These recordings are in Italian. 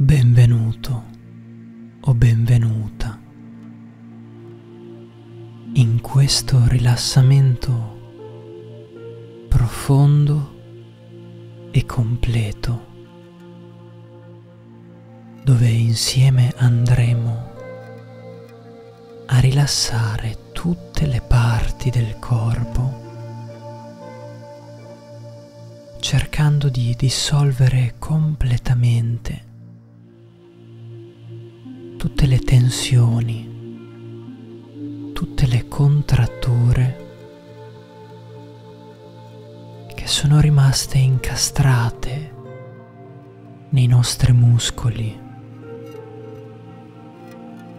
Benvenuto o benvenuta in questo rilassamento profondo e completo, dove insieme andremo a rilassare tutte le parti del corpo, cercando di dissolvere completamente tutte le tensioni, tutte le contratture che sono rimaste incastrate nei nostri muscoli,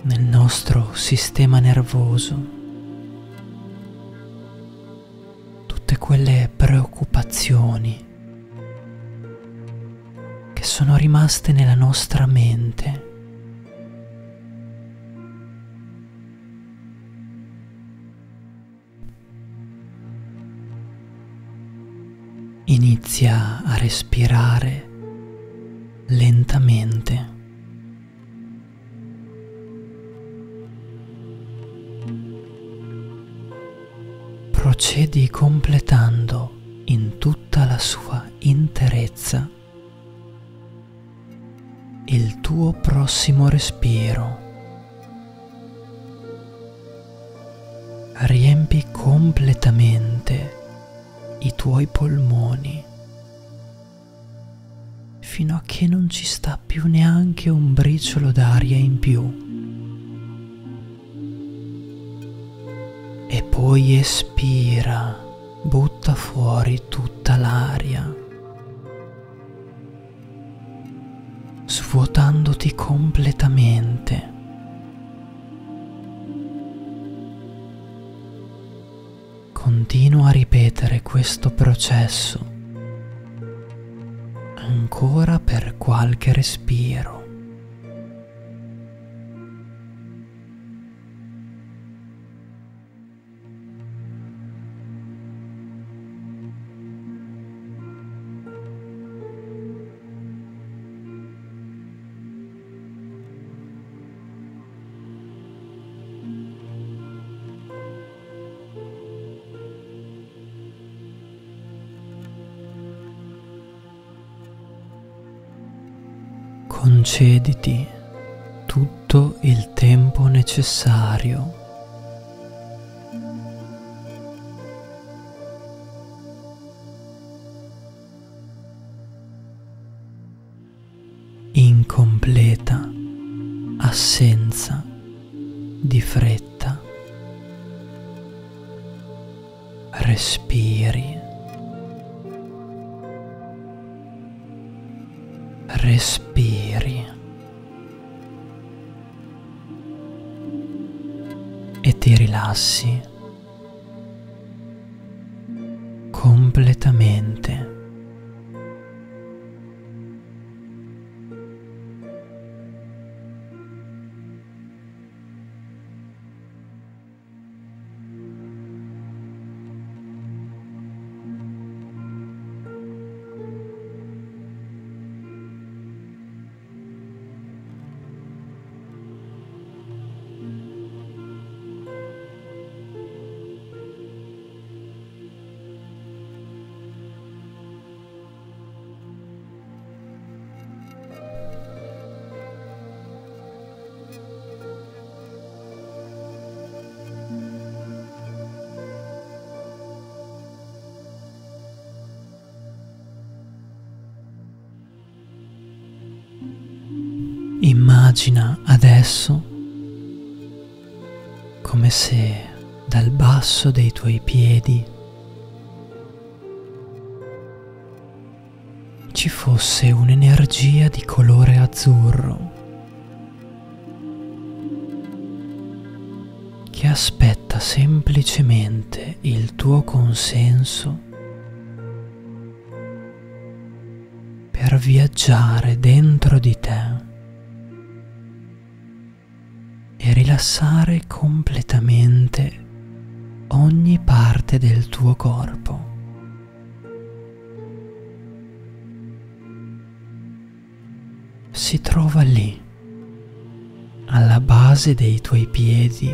nel nostro sistema nervoso, tutte quelle preoccupazioni che sono rimaste nella nostra mente. Inizia a respirare lentamente. Procedi completando in tutta la sua interezza il tuo prossimo respiro. Riempi completamente i tuoi polmoni fino a che non ci sta più neanche un briciolo d'aria in più. E poi espira, butta fuori tutta l'aria, svuotandoti completamente. Continua a ripetere questo processo ancora per qualche respiro. Concediti tutto il tempo necessario in completa assenza di fretta. Respiri e ti rilassi completamente. Immagina adesso come se dal basso dei tuoi piedi ci fosse un'energia di colore azzurro che aspetta semplicemente il tuo consenso per viaggiare dentro di te e rilassare completamente ogni parte del tuo corpo. si trova lì, alla base dei tuoi piedi,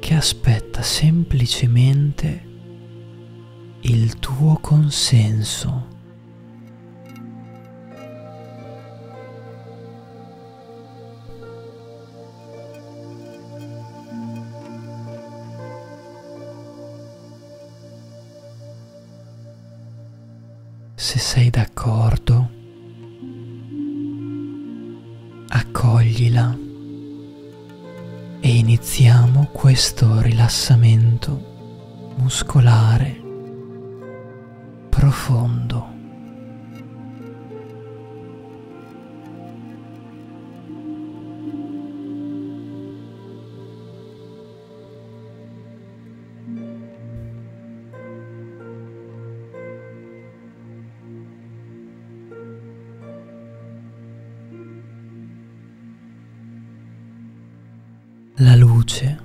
che aspetta semplicemente il tuo consenso. Se sei d'accordo, accoglila e iniziamo questo rilassamento muscolare profondo. La luce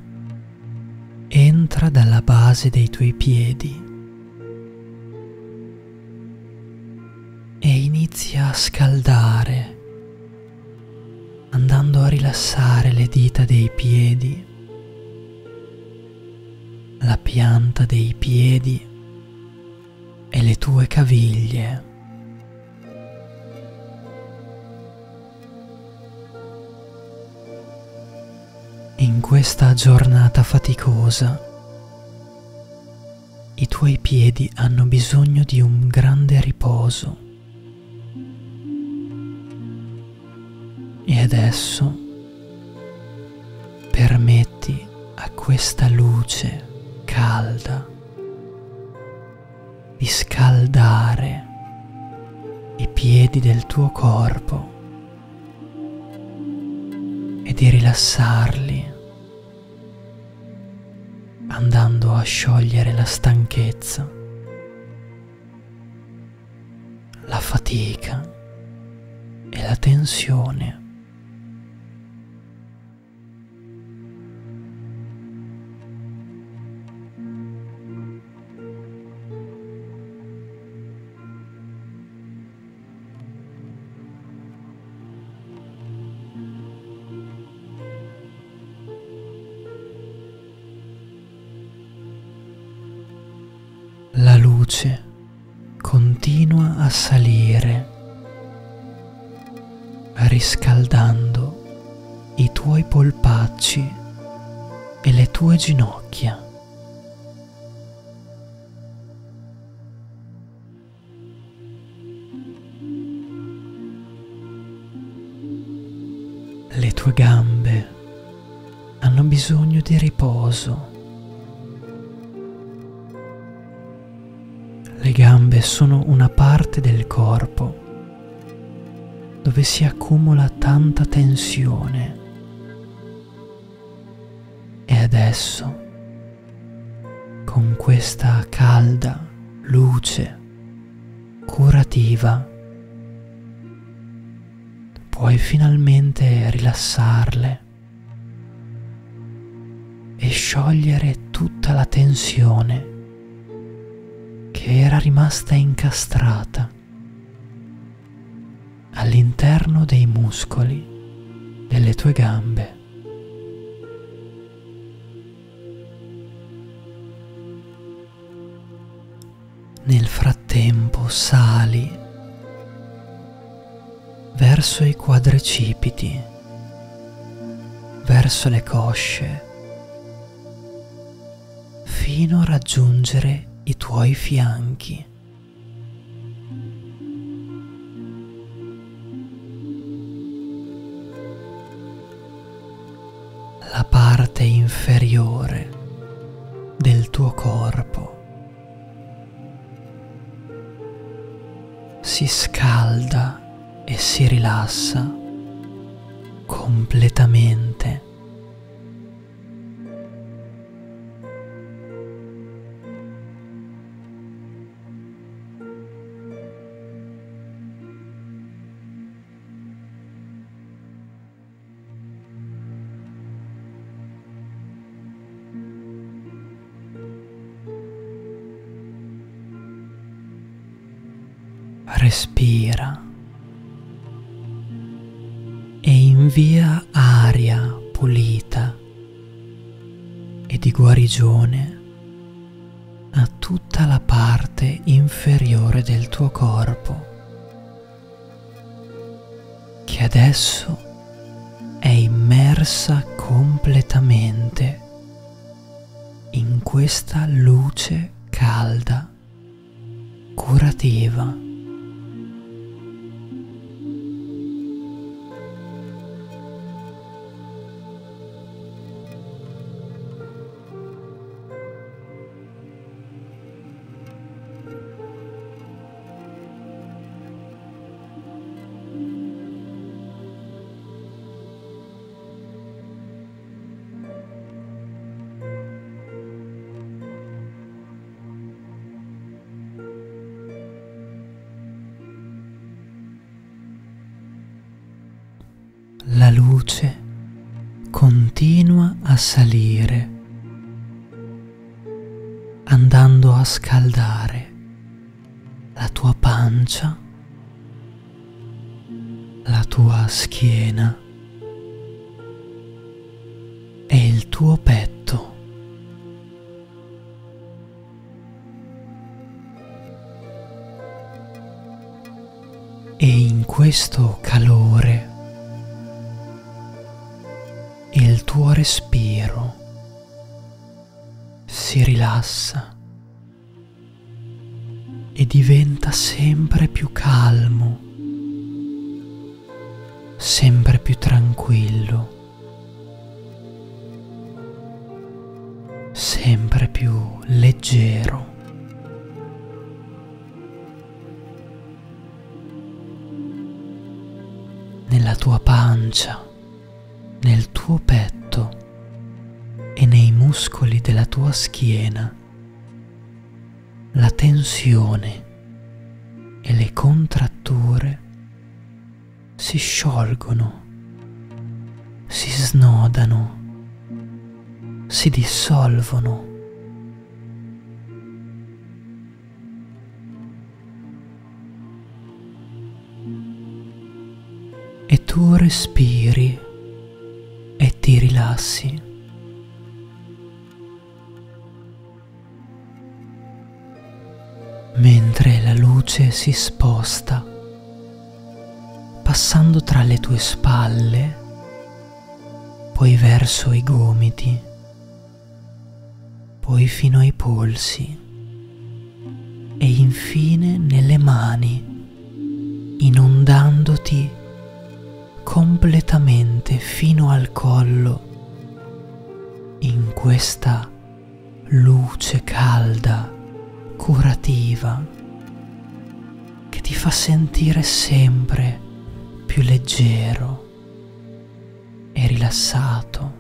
entra dalla base dei tuoi piedi e inizia a scaldare, andando a rilassare le dita dei piedi, la pianta dei piedi e le tue caviglie. In questa giornata faticosa, i tuoi piedi hanno bisogno di un grande riposo. E adesso permetti a questa luce calda di scaldare i piedi del tuo corpo e di rilassarli, andando a sciogliere la stanchezza, la fatica e la tensione. La luce continua a salire, riscaldando i tuoi polpacci e le tue ginocchia. Le tue gambe hanno bisogno di riposo. Le gambe sono una parte del corpo dove si accumula tanta tensione, e adesso, con questa calda luce curativa, puoi finalmente rilassarle e sciogliere tutta la tensione che era rimasta incastrata all'interno dei muscoli delle tue gambe. Nel frattempo sali verso i quadricipiti, verso le cosce, fino a raggiungere i tuoi fianchi. La parte inferiore del tuo corpo si scalda e si rilassa completamente. Respira invia aria pulita e di guarigione a tutta la parte inferiore del tuo corpo, che adesso è immersa completamente in questa luce calda, curativa. La luce continua a salire, andando a scaldare la tua pancia, la tua schiena e il tuo petto. E in questo calore il tuo respiro si rilassa e diventa sempre più calmo, sempre più tranquillo, sempre più leggero. Nella tua pancia, nel tuo petto e nei muscoli della tua schiena, la tensione e le contratture si sciolgono, si snodano, si dissolvono. E tu respiri e ti rilassi. Mentre la luce si sposta, passando tra le tue spalle, poi verso i gomiti, poi fino ai polsi e infine nelle mani, inondandoti completamente fino al collo in questa luce calda, curativa, che ti fa sentire sempre più leggero e rilassato.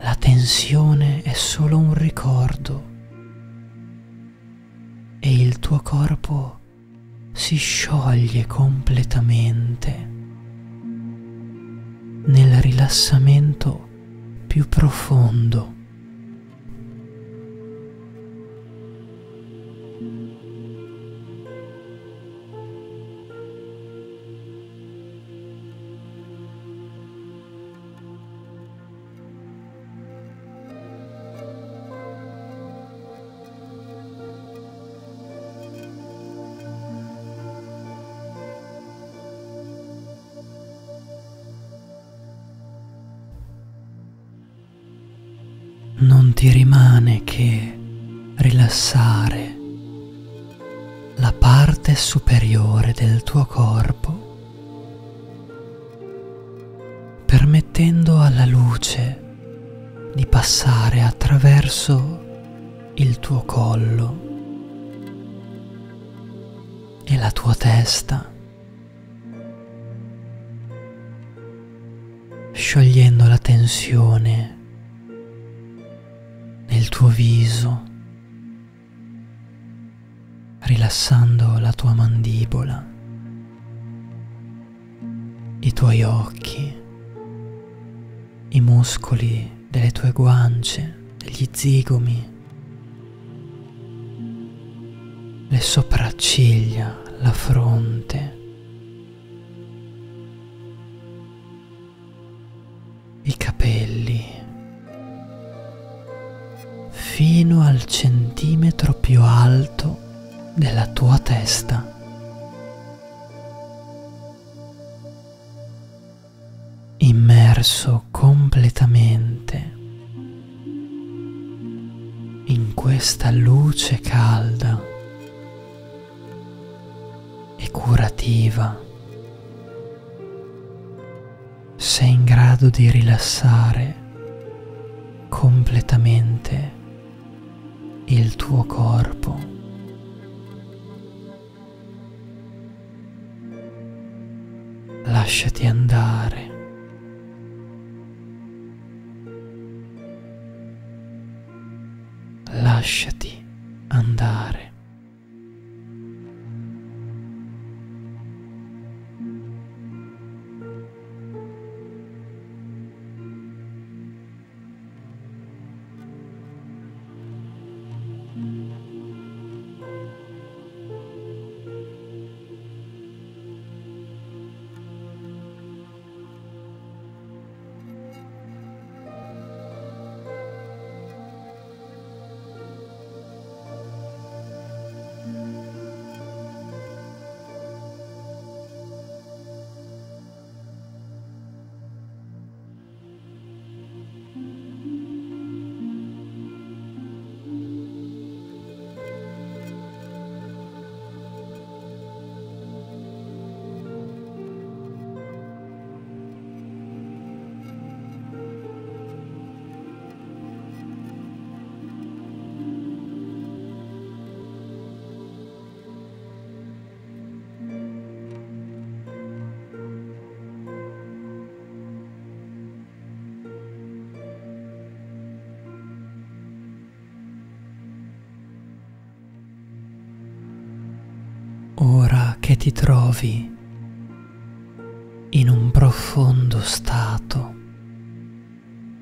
La tensione è solo un ricordo e il tuo corpo si scioglie completamente nel rilassamento più profondo. Non ti rimane che rilassare la parte superiore del tuo corpo, permettendo alla luce di passare attraverso il tuo collo e la tua testa, sciogliendo la tensione nel tuo viso, rilassando la tua mandibola, i tuoi occhi, i muscoli delle tue guance, degli zigomi, le sopracciglia, la fronte, i capelli fino al centimetro più alto della tua testa. Immerso completamente in questa luce calda e curativa, sei in grado di rilassare completamente il tuo corpo. Lasciati andare. Lasciati andare. Ora che ti trovi in un profondo stato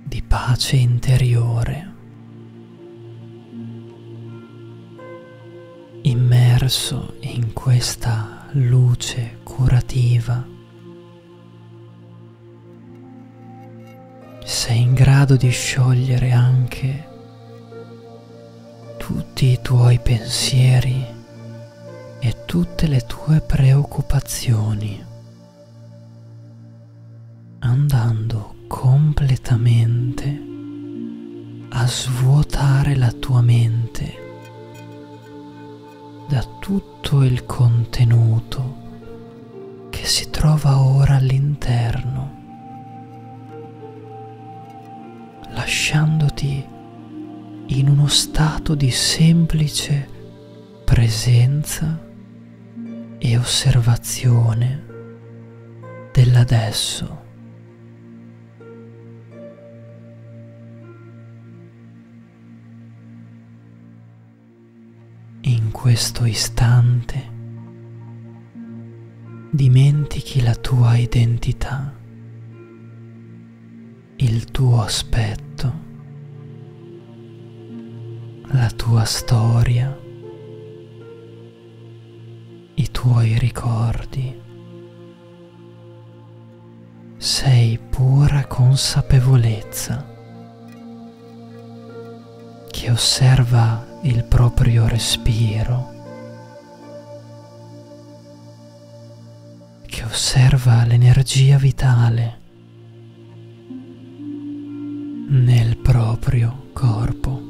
di pace interiore, immerso in questa luce curativa, sei in grado di sciogliere anche tutti i tuoi pensieri e tutte le tue preoccupazioni, andando completamente a svuotare la tua mente da tutto il contenuto che si trova ora all'interno, lasciandoti in uno stato di semplice presenza e osservazione dell'adesso. In questo istante dimentichi la tua identità, il tuo aspetto, la tua storia, i tuoi ricordi. Sei pura consapevolezza che osserva il proprio respiro, che osserva l'energia vitale nel proprio corpo.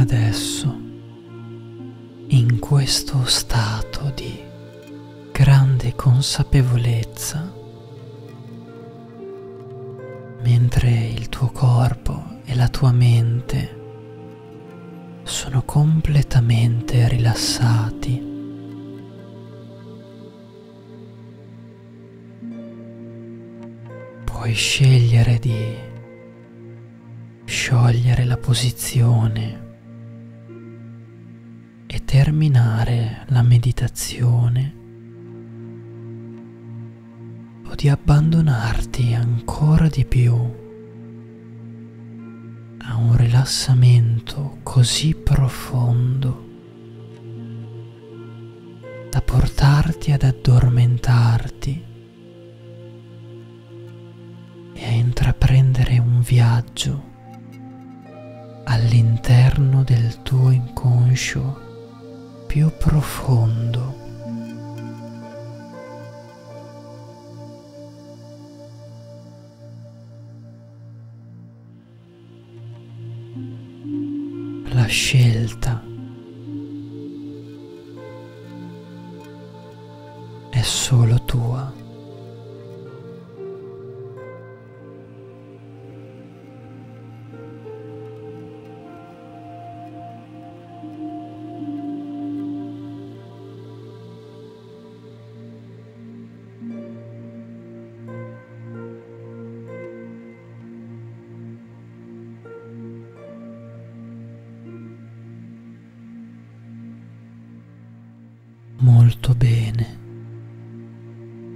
adesso in questo stato di grande consapevolezza, mentre il tuo corpo e la tua mente sono completamente rilassati. Puoi scegliere di sciogliere la posizione e terminare la meditazione, o di abbandonarti ancora di più a un rilassamento così profondo da portarti ad addormentarti e a intraprendere un viaggio all'interno del tuo inconscio più profondo. La scelta è solo tua. Molto bene,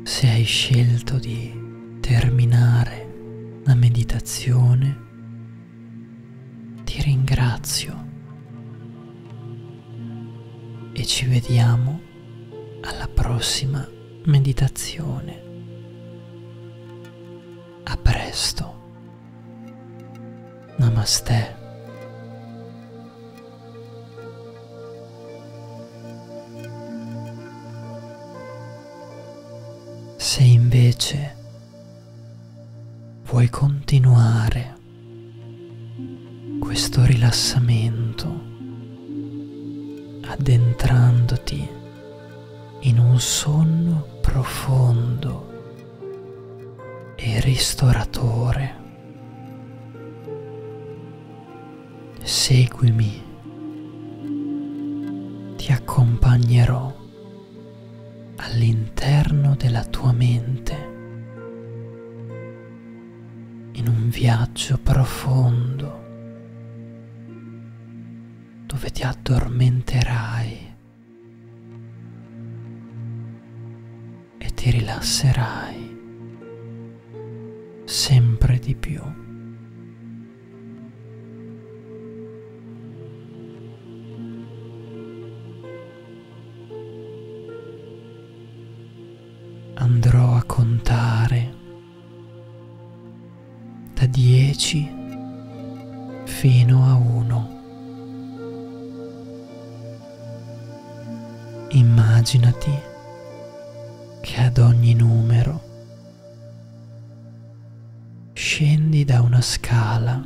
se hai scelto di terminare la meditazione, ti ringrazio e ci vediamo alla prossima meditazione. A presto. Namaste. Se invece vuoi continuare questo rilassamento addentrandoti in un sonno profondo e ristoratore, seguimi, ti accompagnerò all'interno della tua mente in un viaggio profondo dove ti addormenterai e ti rilasserai sempre di più. Andrò a contare da 10 fino a 1. Immaginati che ad ogni numero scendi da una scala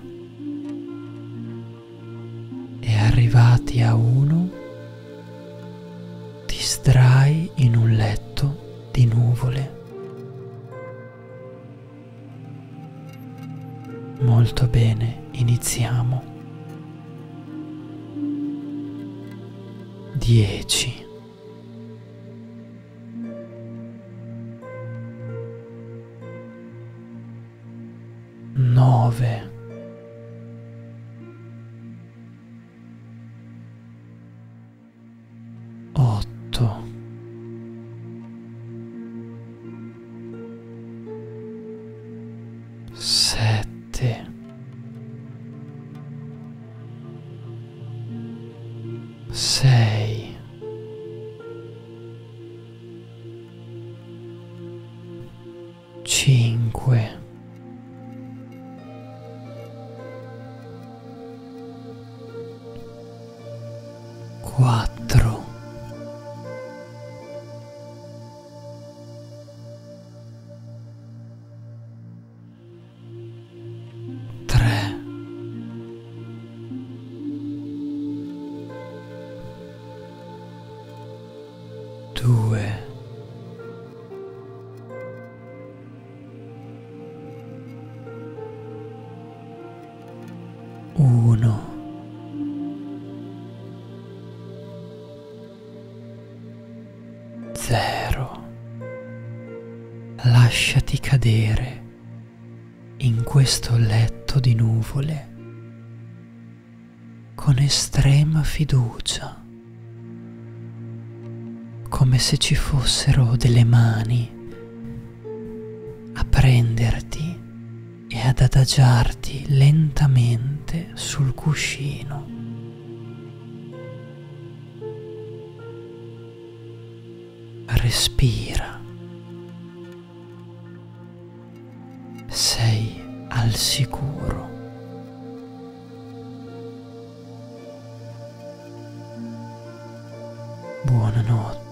e arrivati a 1 ti sdrai in un letto di nuvole. Molto bene, iniziamo. 10. 9. 8. 6, 5, 4, 3, 2, 1, 0. Lasciati cadere in questo letto di nuvole con estrema fiducia, come se ci fossero delle mani a prenderti e ad adagiarti lentamente sul cuscino. Respira. Sei al sicuro. Buonanotte.